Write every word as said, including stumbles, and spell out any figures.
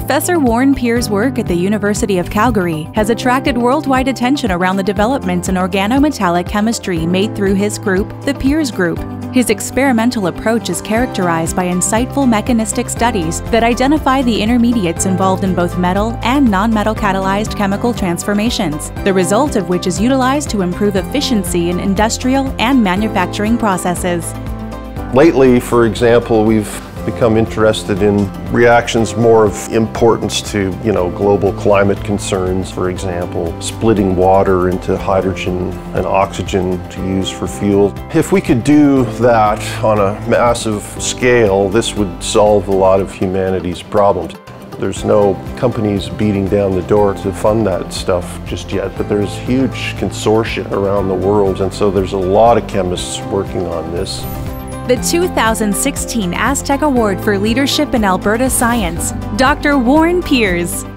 Professor Warren Piers' work at the University of Calgary has attracted worldwide attention around the developments in organometallic chemistry made through his group, the Piers Group. His experimental approach is characterized by insightful mechanistic studies that identify the intermediates involved in both metal and non-metal catalyzed chemical transformations, the result of which is utilized to improve efficiency in industrial and manufacturing processes. Lately, for example, we've become interested in reactions more of importance to, you know, global climate concerns, for example, splitting water into hydrogen and oxygen to use for fuel. If we could do that on a massive scale, this would solve a lot of humanity's problems. There's no companies beating down the door to fund that stuff just yet, but there's huge consortia around the world, and so there's a lot of chemists working on this. The two thousand sixteen Aztec Award for Leadership in Alberta Science, Doctor Warren Piers.